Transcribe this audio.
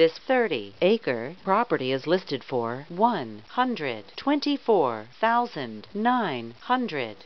This 30-acre property is listed for $124,900.